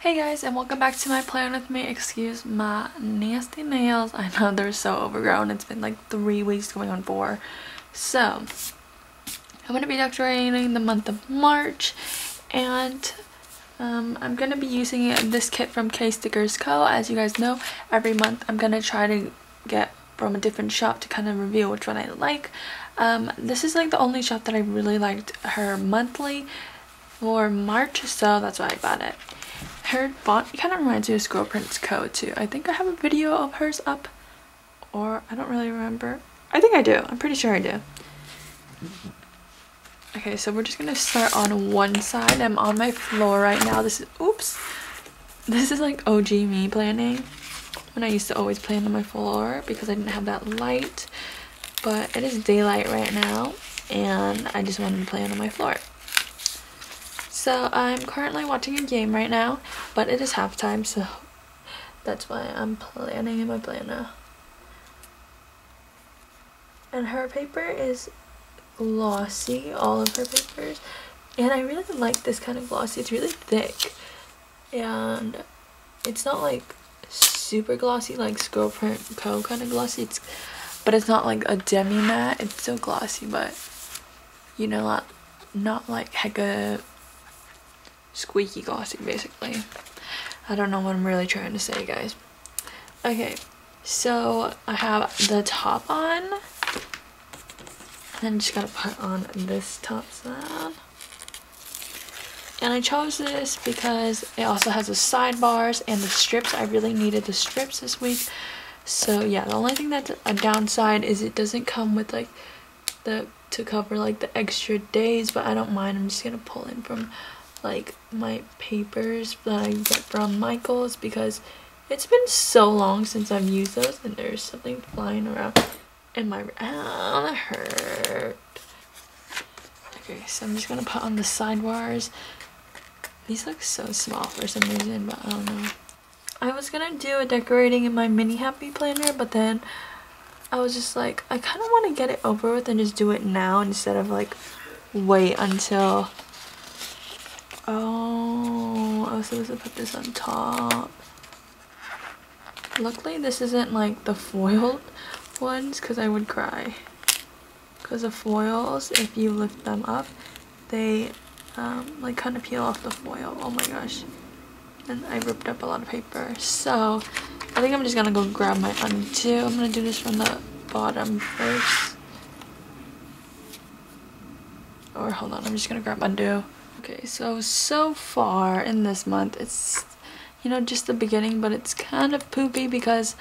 Hey guys, and welcome back to my plan with me. Excuse my nasty nails. I know they're so overgrown. It's been like 3 weeks going on 4. So, I'm going to be decorating the month of March. And I'm going to be using this kit from K-Stickers Co. As you guys know, every month I'm going to try to get from a different shop to kind of reveal which one I like. This is like the only shop that I really liked her monthly for March. So, that's why I bought it. Her font kind of reminds me of Squirrel Prince Co. too. I think I have a video of hers up, or I don't really remember. I think I do. I'm pretty sure I do. Okay, so we're just gonna start on one side. I'm on my floor right now. This is oops. This is like OG me planning. When I used to always plan on my floor because I didn't have that light. But it is daylight right now, and I just wanted to plan on my floor. So I'm currently watching a game right now, but it is halftime, so that's why I'm planning in my planner. And her paper is glossy, all of her papers, and I really like this kind of glossy. It's really thick, and it's not like super glossy like Scrollprint Co. kind of glossy, but it's not like a demi matte. It's still glossy, but you know, not like hecka squeaky glossy, basically. I don't know what I'm really trying to say, guys. Okay, so I have the top on, and I'm just gonna put on this top side. And I chose this because it also has the sidebars and the strips. I really needed the strips this week. So yeah, the only thing that's a downside is it doesn't come with like to cover like the extra days, but I don't mind. I'm just gonna pull in from like my papers that I get from Michael's, because it's been so long since I've used those, and there's something flying around in my that hurt. Okay, so I'm just gonna put on the sidebars. These look so small for some reason, but I don't know. I was gonna do a decorating in my mini happy planner, but then I was just like, I kind of want to get it over with and just do it now instead of like wait until. Oh, I was supposed to put this on top. Luckily, this isn't like the foiled ones, because I would cry. Because the foils, if you lift them up, they like kind of peel off the foil. Oh my gosh. And I ripped up a lot of paper. So, I think I'm just going to go grab my undo. I'm going to do this from the bottom first. Or hold on, I'm just going to grab undo. Okay, so far in this month, it's, you know, just the beginning, but it's kind of poopy because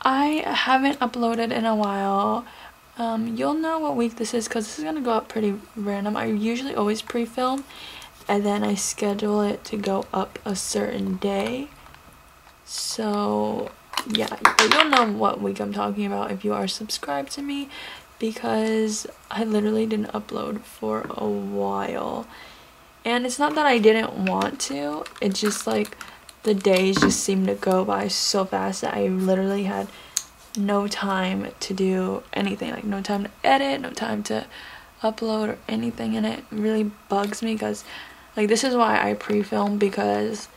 I haven't uploaded in a while. You'll know what week this is because this is going to go up pretty random. I usually always pre-film, and then I schedule it to go up a certain day. So, yeah, but you'll know what week I'm talking about if you are subscribed to me, because I literally didn't upload for a while. And it's not that I didn't want to, it's just like the days just seemed to go by so fast that I literally had no time to do anything. Like no time to edit, no time to upload or anything, and it really bugs me because like this is why I pre-film, because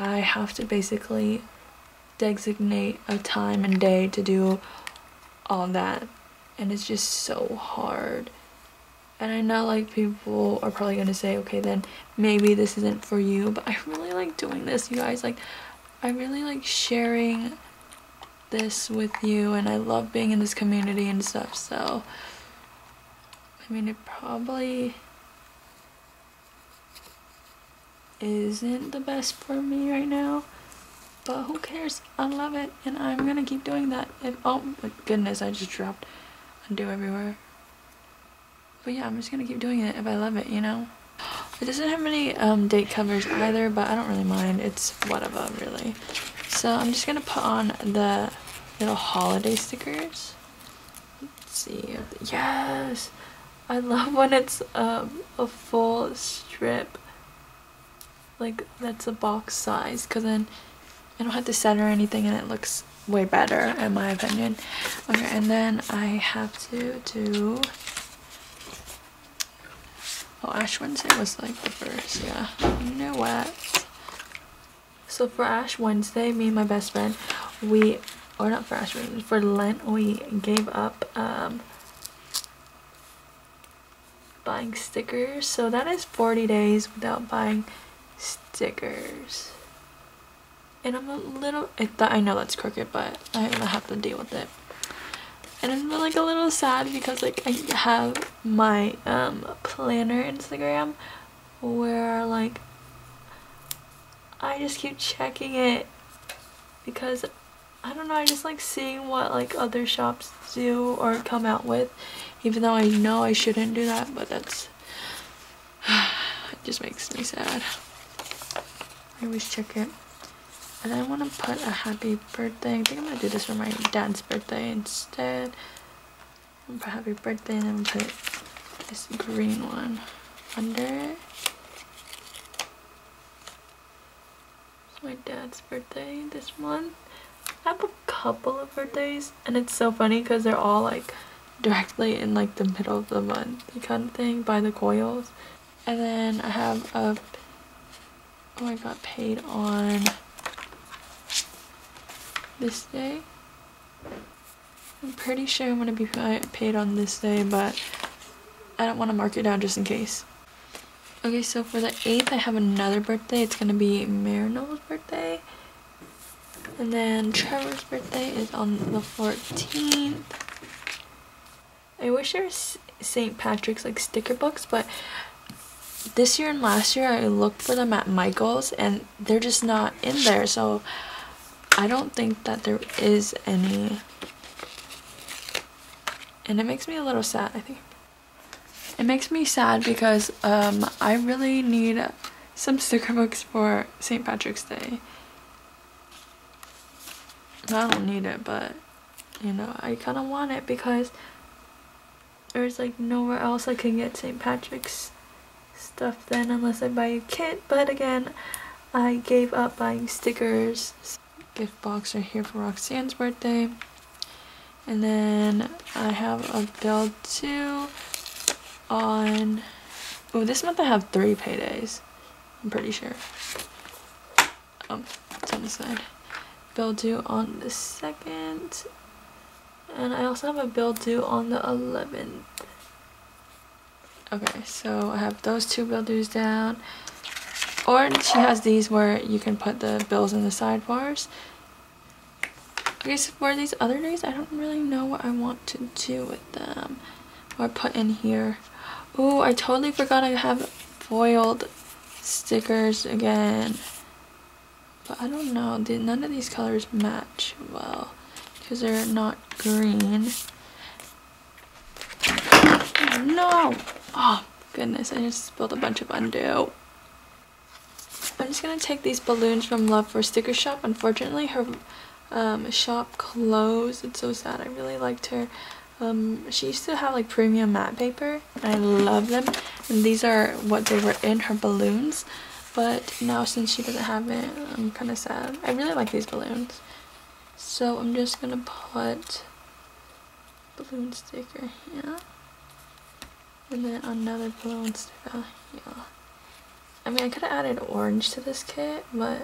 I have to basically designate a time and day to do all that, and it's just so hard. And I know like people are probably gonna say, okay, then maybe this isn't for you, but I really like doing this, you guys. Like I really like sharing this with you, and I love being in this community and stuff. So I mean, it probably isn't the best for me right now, but who cares? I love it, and I'm gonna keep doing that. And oh my goodness, I just dropped undo everywhere. But yeah, I'm just gonna keep doing it if I love it, you know? It doesn't have any date covers either, but I don't really mind. It's whatever, really. So I'm just gonna put on the little holiday stickers. Let's see. Yes! I love when it's a full strip. Like, that's a box size, because then I don't have to center anything, and it looks way better, in my opinion. Okay, and then I have to do... Oh, Ash Wednesday was like the first, yeah. You know what? So for Ash Wednesday, me and my best friend, we, or not for Ash Wednesday, for Lent, we gave up buying stickers. So that is 40 days without buying stickers. And I'm a little, I know that's crooked, but I'm gonna have to deal with it. And I'm like a little sad because like I have my planner Instagram where like I just keep checking it because I don't know, I just like seeing what like other shops do or come out with, even though I know I shouldn't do that, but that's it just makes me sad. I always check it. And I want to put a happy birthday. I think I'm going to do this for my dad's birthday instead. I'm going to put happy birthday and then put this green one under it. It's my dad's birthday this month. I have a couple of birthdays and it's so funny because they're all like directly in like the middle of the month kind of thing by the coils. And then I have a... Oh, I got paid on... this day. I'm pretty sure I'm going to be paid on this day, but I don't want to mark it down just in case. Okay, so for the 8th, I have another birthday. It's going to be Marinelle's birthday. And then Trevor's birthday is on the 14th. I wish there was St. Patrick's like sticker books, but this year and last year, I looked for them at Michael's, and they're just not in there, so... I don't think that there is any, and it makes me a little sad. I think it makes me sad because I really need some sticker books for St. Patrick's Day. I don't need it, but you know, I kind of want it because there's like nowhere else I can get St. Patrick's stuff then unless I buy a kit. But again, I gave up buying stickers. Gift box right here for Roxanne's birthday. And then I have a bill too on... Oh, this month I have 3 paydays, I'm pretty sure. It's on the side. Bill due on the 2nd. And I also have a bill due on the 11th. Okay, so I have those 2 bill dues down. Or she has these where you can put the bills in the sidebars. Okay, so for these other days, I don't really know what I want to do with them or put in here. Oh, I totally forgot I have foiled stickers again. But I don't know, none of these colors match well because they're not green. Oh, no! Oh, goodness, I just spilled a bunch of undo. I'm just going to take these balloons from Love for Sticker Shop. Unfortunately, her shop closed. It's so sad. I really liked her. She used to have like premium matte paper. I love them. And these are what they were in, her balloons. But now since she doesn't have it, I'm kind of sad. I really like these balloons. So I'm just going to put balloon sticker here. And then another balloon sticker here. I mean, I could have added orange to this kit, but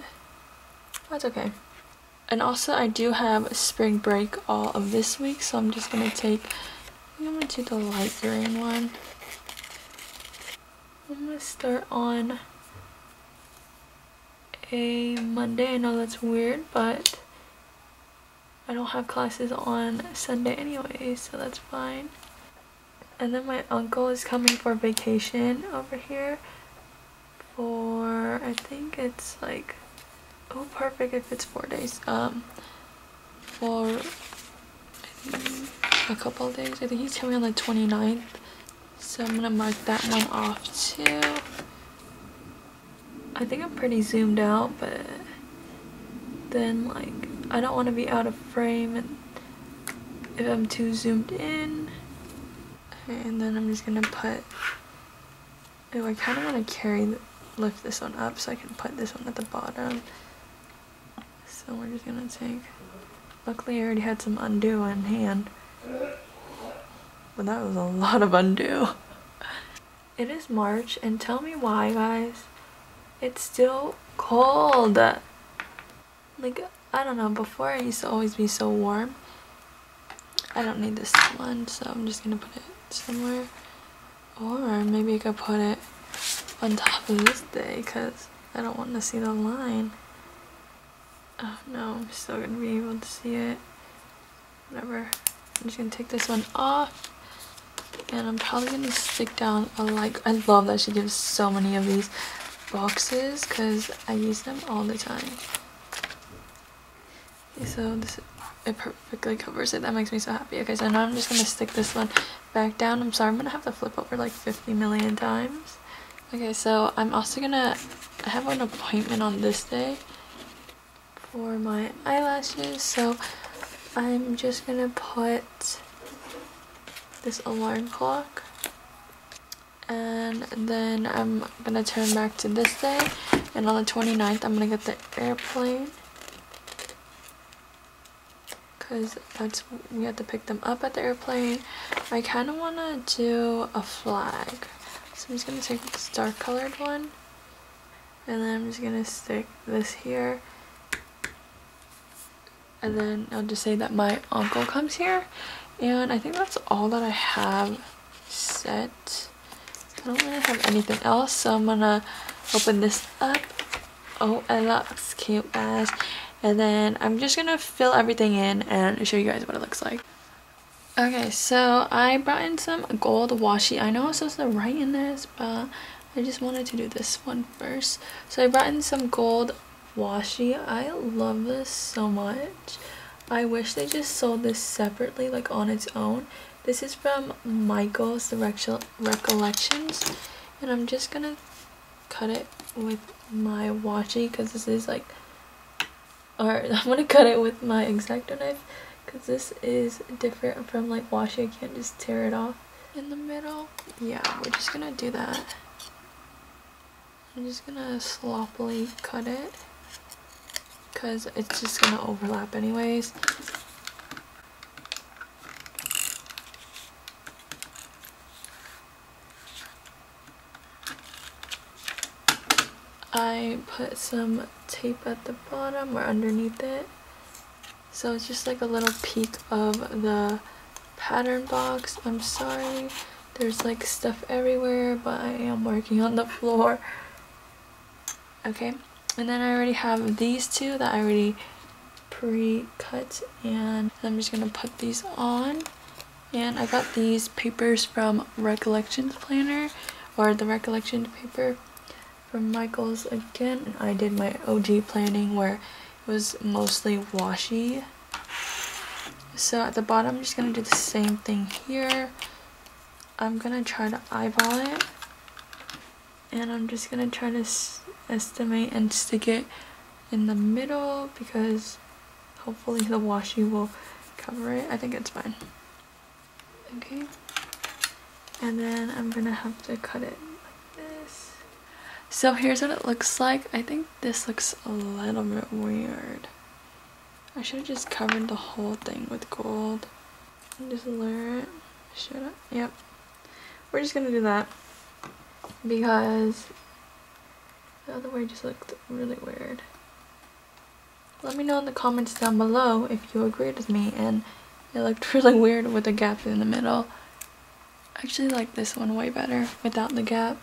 that's okay. And also, I do have spring break all of this week, so I'm just going to take... I think I'm going to do the light green one. I'm going to start on a Monday. I know that's weird, but I don't have classes on Sunday anyway, so that's fine. And then my uncle is coming for vacation over here. Or I think it's like, oh, perfect if it's 4 days, for I think a couple of days. I think he's coming on the 29th, so I'm gonna mark that one off too. I think I'm pretty zoomed out, but then like I don't want to be out of frame and if I'm too zoomed in. Okay, and then I'm just gonna put, oh, I kind of want to lift this one up so I can put this one at the bottom. So we're just gonna take, luckily I already had some undo in hand. But that was a lot of undo. It is March and tell me why, guys. It's still cold. Like, I don't know, before it used to always be so warm. I don't need this one, so I'm just gonna put it somewhere. Or maybe I could put it on top of this day, because I don't want to see the line. Oh no, I'm still gonna be able to see it. Whatever. I'm just gonna take this one off. And I'm probably gonna stick down a like. I love that she gives so many of these boxes because I use them all the time. Okay, so this, it perfectly covers it. That makes me so happy. Okay, so now I'm just gonna stick this one back down. I'm sorry, I'm gonna have to flip over like 50 million times. Okay, so I'm also gonna, I have an appointment on this day for my eyelashes, so I'm just gonna put this alarm clock, and then I'm gonna turn back to this day, and on the 29th I'm gonna get the airplane because that's, we have to pick them up at the airplane. I kind of want to do a flag, so I'm just gonna take this dark colored one, and then I'm just gonna stick this here, and then I'll just say that my uncle comes here. And I think that's all that I have set. I don't really have anything else, so I'm gonna open this up. Oh, it looks cute, guys. And then I'm just gonna fill everything in and show you guys what it looks like. Okay, so I brought in some gold washi. I know I'm supposed to write in this, but I just wanted to do this one first. So I brought in some gold washi. I love this so much. I wish they just sold this separately, like on its own. This is from Michael's, the Recollections, and I'm just gonna cut it with my washi because this is like, or I'm gonna cut it with my X-Acto knife because this is different from like washi. I can't just tear it off in the middle. Yeah, we're just gonna do that. I'm just gonna sloppily cut it, because it's just gonna overlap anyways. I put some tape at the bottom or underneath it, so it's just like a little peek of the pattern box. I'm sorry, there's like stuff everywhere, but I am working on the floor. Okay. And then I already have these two that I already pre-cut, and I'm just going to put these on. And I got these papers from Recollections Planner, or the Recollections paper from Michaels again. And I did my OG planning where it was mostly washi. So at the bottom I'm just going to do the same thing here. I'm going to try to eyeball it, and I'm just going to try to estimate and stick it in the middle because hopefully the washi will cover it. I think it's fine. Okay, and then I'm gonna have to cut it like this. So here's what it looks like. I think this looks a little bit weird. I should have just covered the whole thing with gold and just layer it. Should I? Yep, we're just gonna do that because the other way just looked really weird. Let me know in the comments down below if you agreed with me and it looked really weird with a gap in the middle. I actually like this one way better without the gap.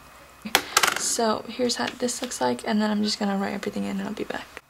So here's how this looks like, and then I'm just gonna write everything in and I'll be back.